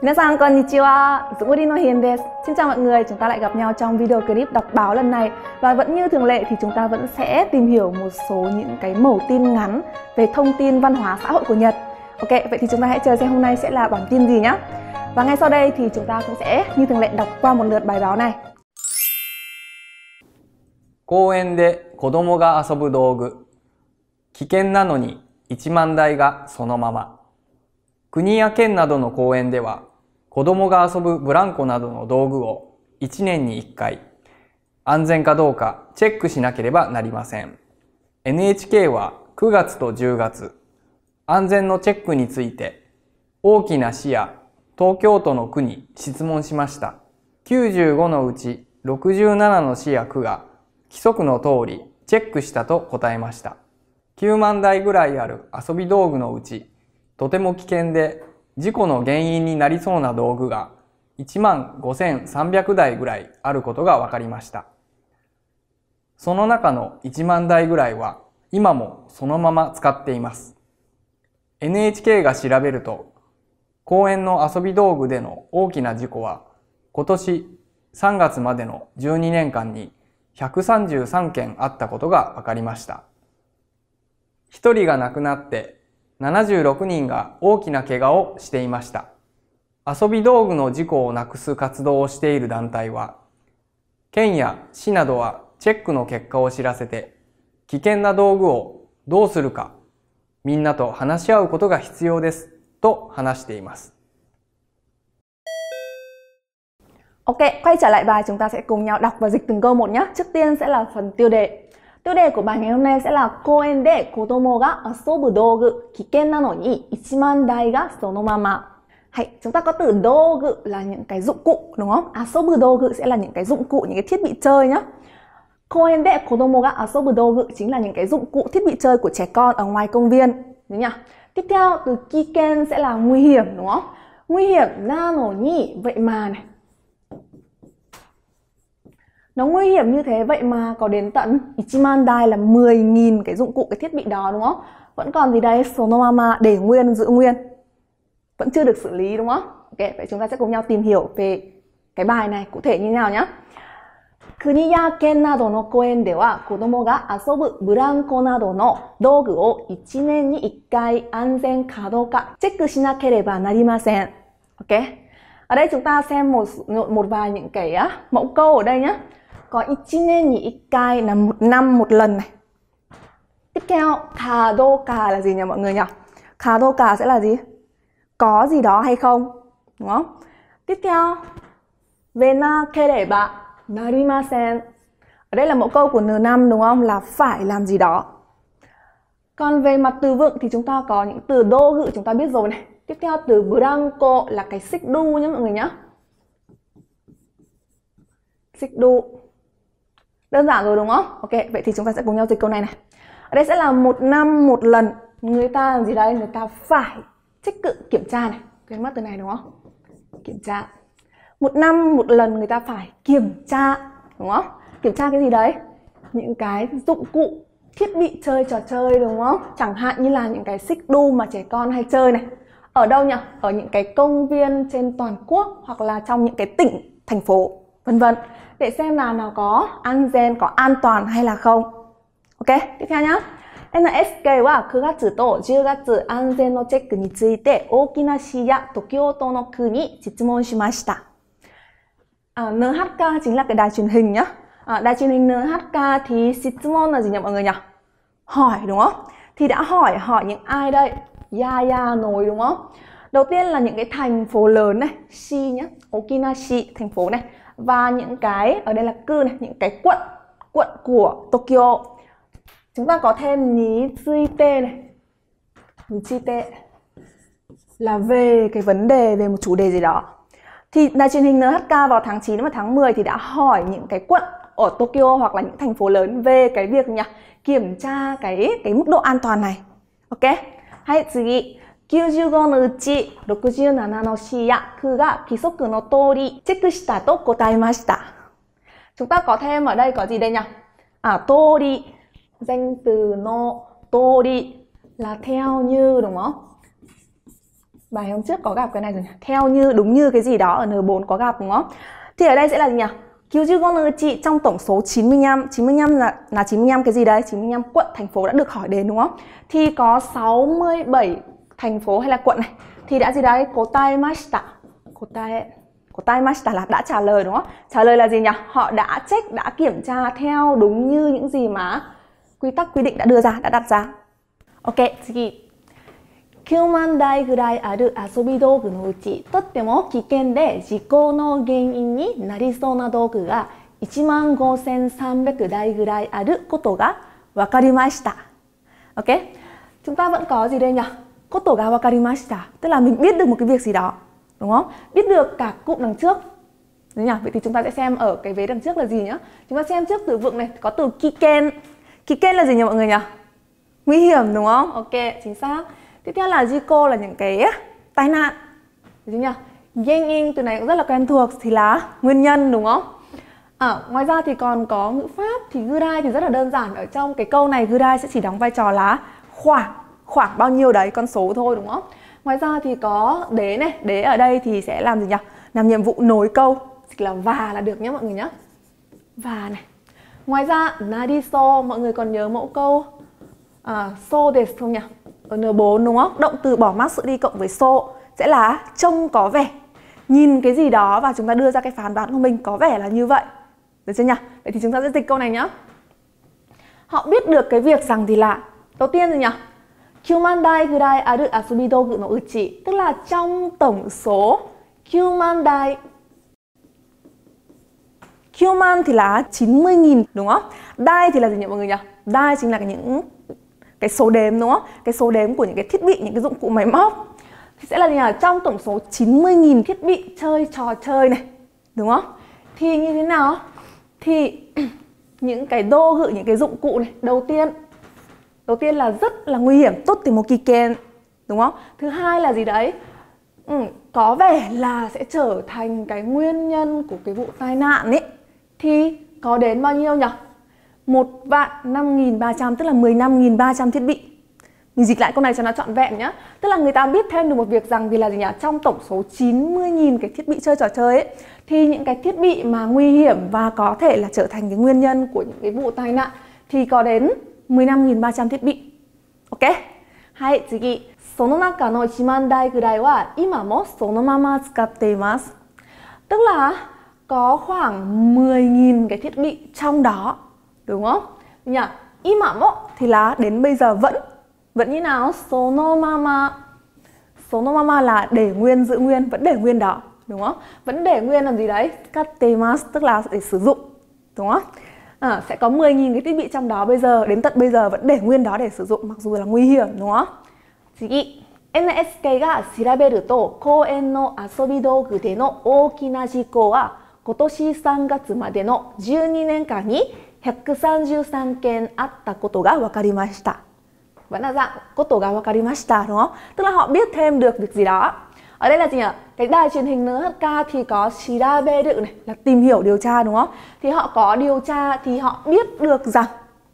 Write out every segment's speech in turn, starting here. Minasan konnichiwa, Dũng Odino Hiền desu. Xin chào mọi người, chúng ta lại gặp nhau trong video clip đọc báo lần này. Và vẫn như thường lệ thì chúng ta vẫn sẽ tìm hiểu một số những cái mẩu tin ngắn về thông tin văn hóa xã hội của Nhật. Ok, vậy thì chúng ta hãy chờ xem hôm nay sẽ là bản tin gì nhé. Và ngay sau đây thì chúng ta cũng sẽ như thường lệ đọc qua một lượt bài báo này. Kōen de kodomo ga asobu dougu. Kiken nano ni 1万 台がそのまま。国や県などの公園では、子供が遊ぶブランコなどの道具を1年に1回、安全かどうかチェックしなければなりません。NHK は9月と10月、安全のチェックについて、大きな市や東京都の区に質問しました。95のうち67の市や区が規則の通りチェックしたと答えました。9万台ぐらいある遊び道具のうち、とても危険で事故の原因になりそうな道具が 15,300 台ぐらいあることが分かりました。その中の1万台ぐらいは今もそのまま使っています。NHK が調べると、公園の遊び道具での大きな事故は今年3月までの12年間に133件あったことが分かりました。1人が亡くなって76人が大きな怪我をしていました。遊び道具の事故をなくす活動をしている団体は、県や市などはチェックの結果を知らせて、危険な道具をどうするか、みんなと話し合うことが必要です、と話しています。Ok, quay trở lại bài, chúng ta sẽ cùng nhau đọc và dịch từng câu một nhé. Trước tiên sẽ là phần tiêu đề. Tiêu đề của bài ngày hôm nay sẽ là Koen de kodomo ga asobu dougu kiken nano ni 1万 台 ga sono mama. Chúng ta có từ dougu là những cái dụng cụ, đúng không? Asobu dougu sẽ là những cái dụng cụ, những cái thiết bị chơi nhá. Koen de kodomo ga asobu dougu chính là những cái dụng cụ thiết bị chơi của trẻ con ở ngoài công viên, đúng nhỉ? Tiếp theo từ kiken sẽ là nguy hiểm, đúng không? Nguy hiểm nano ni, vậy mà này. Nó nguy hiểm như thế, vậy mà có đến tận 1万 台 là 10.000 cái dụng cụ, cái thiết bị đó, đúng không? Vẫn còn gì đây? Sonomama, để nguyên, giữ nguyên. Vẫn chưa được xử lý, đúng không? Ok, vậy chúng ta sẽ cùng nhau tìm hiểu về cái bài này cụ thể như nào nhé. Kuni ya ken nado no koen de wa kodomo ga asobu buranko nado no dougu o 1年に1回 anzen ka douka check shinakereba narimasen. Ok. Ở đây chúng ta xem một vài những cái mẫu câu ở đây nhé. Có ichinen ni ikkai là một năm một lần này. Tiếp theo kadoka là gì nhỉ mọi người nhỉ? Kadoka sẽ là gì? Có gì đó hay không, đúng không? Tiếp theo venakereba narimasen. Ở đây là mẫu câu của N5, đúng không? Là phải làm gì đó. Còn về mặt từ vựng thì chúng ta có những từ dougu chúng ta biết rồi này. Tiếp theo từ branco là cái xích đu nhé mọi người nhé. Xích đu. Đơn giản rồi đúng không? Ok, vậy thì chúng ta sẽ cùng nhau dịch câu này này. Ở đây sẽ là một năm một lần. Người ta làm gì đấy? Người ta phải trích cự kiểm tra này. Quên mất từ này đúng không? Kiểm tra. Một năm một lần người ta phải kiểm tra, đúng không? Kiểm tra cái gì đấy? Những cái dụng cụ, thiết bị chơi trò chơi đúng không? Chẳng hạn như là những cái xích đu mà trẻ con hay chơi này. Ở đâu nhỉ? Ở những cái công viên trên toàn quốc hoặc là trong những cái tỉnh, thành phố, vân vân. Để xem là nó có anzen, có an toàn hay là không. Ok, tiếp theo nhá. NHK wa 9月と10月安全のチェックについて大きな市や東京都の区に質問しました. NHK chính là cái đài truyền hình nhá. Đài truyền hình NHK thì shitsumon là gì nhỉ mọi người nhỉ? Hỏi đúng không? Thì đã hỏi những ai đây? Yaya nồi đúng không? Đầu tiên là những cái thành phố lớn này, shi nhá, Okinashi thành phố này, và những cái ở đây là cư này, những cái quận của Tokyo. Chúng ta có thêm Nichite này, Nichite là về cái vấn đề, về một chủ đề gì đó. Thì đài truyền hình NHK vào tháng 9 và tháng 10 thì đã hỏi những cái quận ở Tokyo hoặc là những thành phố lớn về cái việc nhỉ, kiểm tra cái mức độ an toàn này. Ok. はい、次。95のうち67の市や区が規則の通りチェックしたと答えました。chúng ta có thêm ở đây có gì đây nhỉ? Tori, danh từ no, tori là theo như đúng không? Bài hôm trước có gặp cái này rồi nhỉ? Theo như, đúng như cái gì đó ở N4 có gặp đúng không? Thì ở đây sẽ là gì nhỉ?90 chị trong tổng số 95 là 95 cái gì đấy? 95 quận, thành phố đã được hỏi đến đúng không? Thì có 67 thành phố hay là quận này thì đã gì đấy? Kotaemashita. Kotaemashita là đã trả lời đúng không? Trả lời là gì nhỉ? Họ đã check, đã kiểm tra theo đúng như những gì mà quy tắc quy định đã đưa ra, đã đặt ra. OK, 次。9万台ぐらいある遊び道具のうち、とっても危険で事故の原因になりそうな道具が15,300 台ぐらいあることが分かりました。OK? Chúng ta vẫn có gì đây nhỉ? Koto ga wakarimashita, tức là mình biết được một cái việc gì đó, đúng không? Biết được cả cụm đằng trước. Đấy nhỉ? Vậy thì chúng ta sẽ xem ở cái vế đằng trước là gì nhá. Chúng ta xem trước từ vựng này có từ kiken. Kiken là gì nhỉ mọi người nhỉ? Nguy hiểm đúng không? OK, chính xác. Tiếp theo là jiko là những cái tai nạn. Được chưa nhỉ? Genin từ này cũng rất là quen thuộc thì là nguyên nhân đúng không? Ngoài ra thì còn có ngữ pháp thì gurai thì rất là đơn giản. Ở trong cái câu này gurai sẽ chỉ đóng vai trò là khoảng bao nhiêu đấy, con số thôi đúng không? Ngoài ra thì có đế này, đế ở đây thì sẽ làm gì nhỉ? Làm nhiệm vụ nối câu, dịch là và là được nhé mọi người nhé. Và này. Ngoài ra nariso, mọi người còn nhớ mẫu câu so desu không nhỉ? Ở N4 đúng không? Động từ bỏ mát sự đi cộng với so sẽ là trông có vẻ. Nhìn cái gì đó và chúng ta đưa ra cái phán đoán của mình có vẻ là như vậy. Được chưa nhỉ? Vậy thì chúng ta sẽ dịch câu này nhá. Họ biết được cái việc rằng thì là đầu tiên rồi nhỉ? 9万台ぐらいある遊び道具のうち, tức là trong tổng số 9万台. 9万 thì là 90.000 đúng không? Đai thì là gì nhỉ mọi người nhỉ? Đai chính là cái số đếm đúng không? Cái số đếm của những cái thiết bị, những cái dụng cụ máy móc. Thì sẽ là gì nhỉ? Trong tổng số 90.000 thiết bị chơi trò chơi này, đúng không? Thì như thế nào? Thì những cái đô gự, những cái dụng cụ này, đầu tiên là rất là nguy hiểm, tottemoki ken, đúng không? Thứ hai là gì đấy? Có vẻ là sẽ trở thành cái nguyên nhân của cái vụ tai nạn ấy. Thì có đến bao nhiêu nhỉ? 1.5.300, tức là 15.300 thiết bị. Mình dịch lại câu này cho nó trọn vẹn nhé. Tức là người ta biết thêm được một việc rằng vì là gì nhỉ? Trong tổng số 90.000 cái thiết bị chơi trò chơi ấy, thì những cái thiết bị mà nguy hiểm và có thể là trở thành cái nguyên nhân của những cái vụ tai nạn thì có đến 15.300 thiết bị. OK? Hai, 次. その中の1万台ぐらいは今もそのまま使っています. Tức là có khoảng 10.000 cái thiết bị trong đó. Đúng không? Nhỉ? Imamo thì là đến bây giờ vẫn. Vẫn như nào? Sonomama. Sonomama là để nguyên, giữ nguyên, vẫn để nguyên đó. Đúng không? Vẫn để nguyên làm gì đấy? Katemasu tức là để sử dụng. Đúng không? Sẽ có 10.000 cái thiết bị trong đó bây giờ, đến tận bây giờ vẫn để nguyên đó để sử dụng, mặc dù là nguy hiểm. Đúng không? Chị NHK ga shiraberu to koen no asobi dougu de no ookina jikou wa kotoshi 3月までの12年間に133件あったことが分かりました. Vẫn là dạng koto ga wakarimashita đúng không? Tức là họ biết thêm được việc gì đó. Ở đây là gì nhỉ? Cái đài truyền hình NHK thì có shiraberu này là tìm hiểu, điều tra đúng không? Thì họ có điều tra thì họ biết được rằng,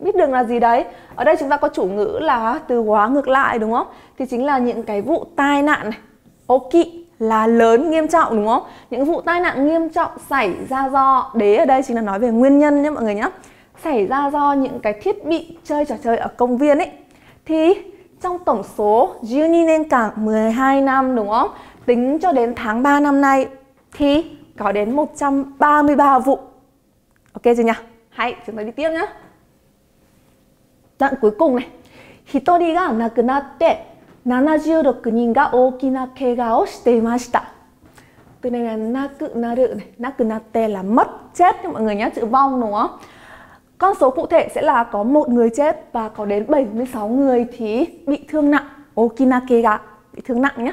biết được là gì đấy? Ở đây chúng ta có chủ ngữ là từ hóa ngược lại đúng không? Thì chính là những cái vụ tai nạn này. Oki là lớn, nghiêm trọng đúng không? Những vụ tai nạn nghiêm trọng xảy ra do, đế ở đây chính là nói về nguyên nhân nhé mọi người nhé, xảy ra do những cái thiết bị chơi trò chơi ở công viên ấy. Thì trong tổng số 12 năm đúng không? Tính cho đến tháng 3 năm nay thì có đến 133 vụ. OK chưa nhỉ? Hãy chúng ta đi tiếp nhé. Đoạn cuối cùng này. Hitori ga nakunatte 76人が大きな怪我をしていました. Từ này là nakunaru này, nakunatte là mất, chết các mọi người nhé, chữ vong đúng không? Con số cụ thể sẽ là có 1 người chết và có đến 76 người thì bị thương nặng. Okina keiga, bị thương nặng nhé.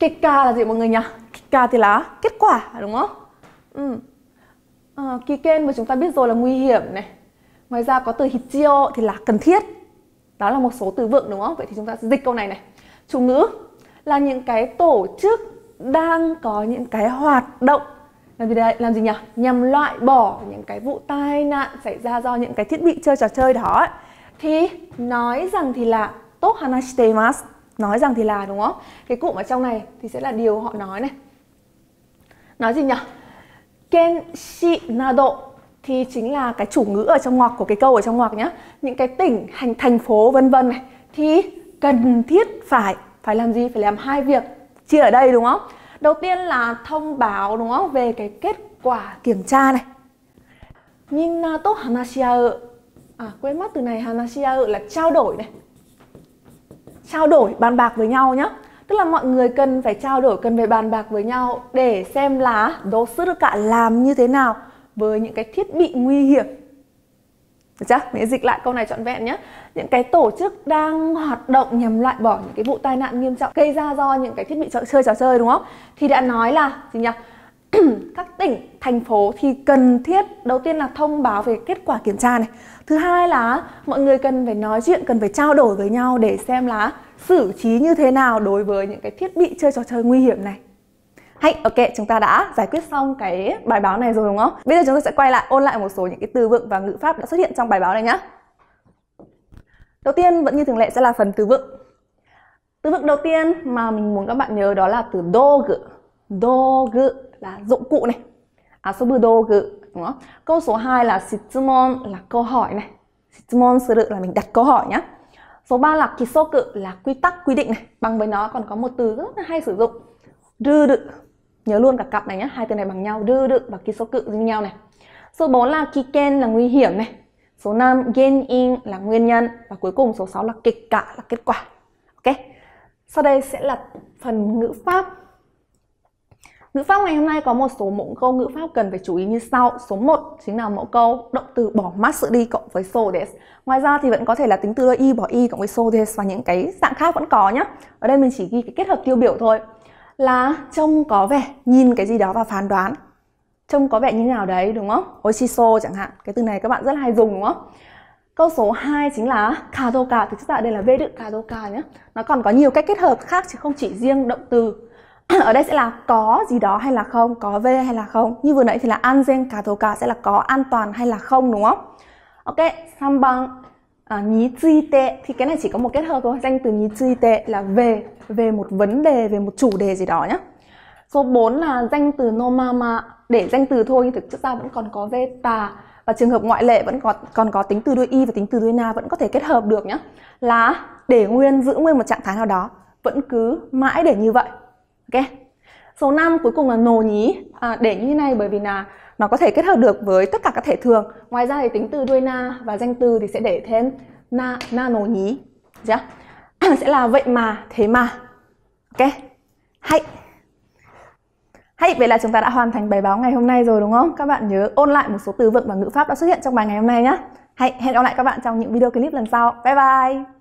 Kết quả là gì mọi người nhỉ? Kết quả thì là kết quả đúng không? Kỳ kênh mà chúng ta biết rồi là nguy hiểm này. Ngoài ra có từ hijio thì là cần thiết. Đó là một số từ vựng đúng không? Vậy thì chúng ta sẽ dịch câu này này. Chủ ngữ là những cái tổ chức đang có những cái hoạt động làm gì nhỉ? Nhằm loại bỏ những cái vụ tai nạn xảy ra do những cái thiết bị chơi trò chơi đó ấy. Thì nói rằng thì là tốt hanashiteimasu, nói rằng thì là đúng không? Cái cụm ở trong này thì sẽ là điều họ nói này. Nói gì nhỉ? Kenshi nado thì chính là cái chủ ngữ ở trong ngoặc của cái câu ở trong ngoặc nhá. Những cái tỉnh, thành phố vân vân này thì cần thiết phải làm gì? Phải làm hai việc chia ở đây đúng không? Đầu tiên là thông báo đúng không? Về cái kết quả kiểm tra này. Minna to hanashiau. Quên mất từ này, hanashiau là trao đổi này. Trao đổi, bàn bạc với nhau nhá. Tức là mọi người cần phải trao đổi, cần phải bàn bạc với nhau để xem là đối xử cả làm như thế nào với những cái thiết bị nguy hiểm. Được chưa? Mình dịch lại câu này trọn vẹn nhé. Những cái tổ chức đang hoạt động nhằm loại bỏ những cái vụ tai nạn nghiêm trọng gây ra do những cái thiết bị chơi trò chơi đúng không? Thì đã nói là gì nhỉ? Các tỉnh, thành phố thì cần thiết đầu tiên là thông báo về kết quả kiểm tra này. Thứ hai là mọi người cần phải nói chuyện, cần phải trao đổi với nhau để xem là xử trí như thế nào đối với những cái thiết bị chơi trò chơi nguy hiểm này. Hay, ok, chúng ta đã giải quyết xong cái bài báo này rồi đúng không? Bây giờ chúng ta sẽ quay lại ôn lại một số những cái từ vựng và ngữ pháp đã xuất hiện trong bài báo này nhé. Đầu tiên vẫn như thường lệ sẽ là phần từ vựng. Từ vựng đầu tiên mà mình muốn các bạn nhớ đó là từ dogu. Dogu là dụng cụ này. Asobu dogu đúng không? Câu số 2 là shitsumon là câu hỏi này. Shitsumon suru là mình đặt câu hỏi nhé. Số 3 là kisoku là quy tắc, quy định này. Bằng với nó còn có một từ rất là hay sử dụng, rudu. Nhớ luôn cả cặp này nhé, hai từ này bằng nhau, rudu và kisoku dính nhau này. Số 4 là kiken là nguy hiểm này. Số 5 genin là nguyên nhân và cuối cùng số 6 là kekka là kết quả. Ok. Sau đây sẽ là phần ngữ pháp. Ngữ pháp ngày hôm nay có một số mẫu câu ngữ pháp cần phải chú ý như sau. Số 1 chính là mẫu câu động từ bỏ mát sự đi cộng với so des. Ngoài ra thì vẫn có thể là tính từ y bỏ y cộng với so des và những cái dạng khác vẫn có nhé. Ở đây mình chỉ ghi cái kết hợp tiêu biểu thôi. Là trông có vẻ, nhìn cái gì đó và phán đoán. Trông có vẻ như nào đấy đúng không? Oishiso chẳng hạn. Cái từ này các bạn rất là hay dùng đúng không? Câu số 2 chính là kadoka. Thực ra đây là vế đựng kadoka nhé. Nó còn có nhiều cách kết hợp khác chứ không chỉ riêng động từ. Ở đây sẽ là có gì đó hay là không, có về hay là không. Như vừa nãy thì là anzen kadoka sẽ là có an toàn hay là không đúng không? Ok, sambang nitsuite thì cái này chỉ có một kết hợp thôi. Danh từ nitsuite là về một vấn đề, về một chủ đề gì đó nhé. Số 4 là danh từ nomama, để danh từ thôi nhưng thực chất ra vẫn còn có veta và trường hợp ngoại lệ vẫn còn có tính từ đuôi y và tính từ đuôi na vẫn có thể kết hợp được nhé. Là để nguyên, giữ nguyên một trạng thái nào đó, vẫn cứ mãi để như vậy. Ok. Số 5 cuối cùng là nồ nhí, để như thế này bởi vì là nó có thể kết hợp được với tất cả các thể thường. Ngoài ra thì tính từ đuôi na và danh từ thì sẽ để thêm na nồ nhí. Được chưa? Sẽ là vậy mà, thế mà. Ok. Hay, vậy là chúng ta đã hoàn thành bài báo ngày hôm nay rồi đúng không? Các bạn nhớ ôn lại một số từ vựng và ngữ pháp đã xuất hiện trong bài ngày hôm nay nhé. Hẹn gặp lại các bạn trong những video clip lần sau. Bye bye.